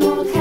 Donald.